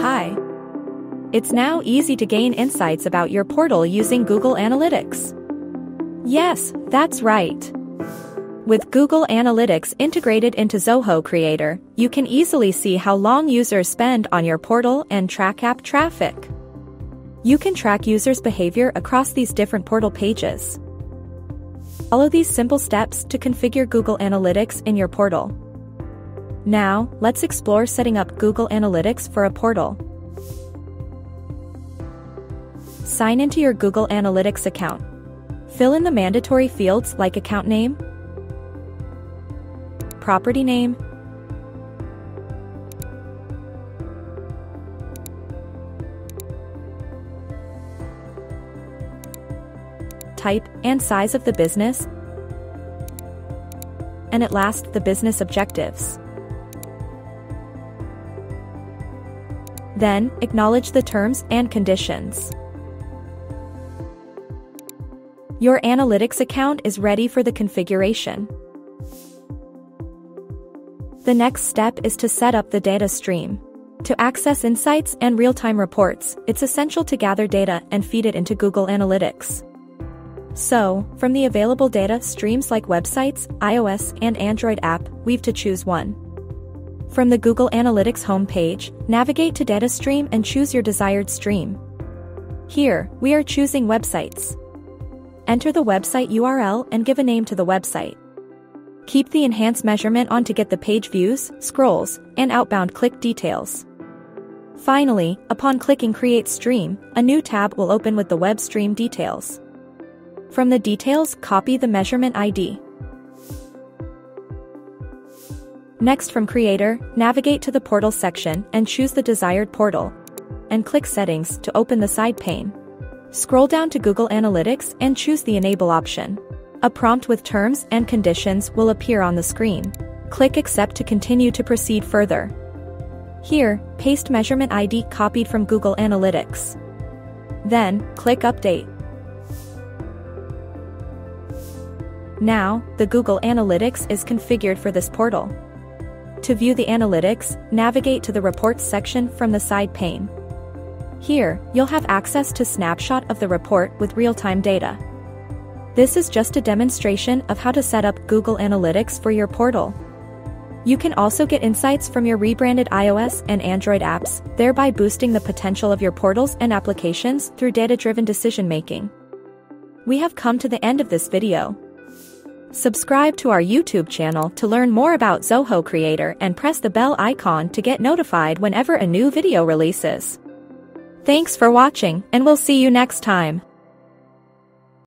Hi. It's now easy to gain insights about your portal using Google Analytics. Yes, that's right. With Google Analytics integrated into Zoho Creator, you can easily see how long users spend on your portal and track app traffic. You can track users' behavior across these different portal pages. Follow these simple steps to configure Google Analytics in your portal. Now, let's explore setting up Google Analytics for a portal. Sign into your Google Analytics account. Fill in the mandatory fields like account name, property name, type and size of the business, and at last the business objectives. Then, acknowledge the terms and conditions. Your analytics account is ready for the configuration. The next step is to set up the data stream. To access insights and real-time reports, it's essential to gather data and feed it into Google Analytics. So, from the available data streams like websites, iOS and Android app, we've to choose one. From the Google Analytics homepage, navigate to Data Stream and choose your desired stream. Here, we are choosing websites. Enter the website URL and give a name to the website. Keep the enhanced measurement on to get the page views, scrolls, and outbound click details. Finally, upon clicking Create Stream, a new tab will open with the web stream details. From the details, copy the measurement ID. Next, from Creator, navigate to the Portal section and choose the desired portal. And click Settings to open the side pane. Scroll down to Google Analytics and choose the Enable option. A prompt with terms and conditions will appear on the screen. Click Accept to continue to proceed further. Here, paste measurement ID copied from Google Analytics. Then, click Update. Now, the Google Analytics is configured for this portal. To view the analytics, navigate to the Reports section from the side pane. Here, you'll have access to a snapshot of the report with real-time data. This is just a demonstration of how to set up Google Analytics for your portal. You can also get insights from your rebranded iOS and Android apps, thereby boosting the potential of your portals and applications through data-driven decision-making. We have come to the end of this video. Subscribe to our YouTube channel to learn more about Zoho Creator and press the bell icon to get notified whenever a new video releases. Thanks for watching, and we'll see you next time.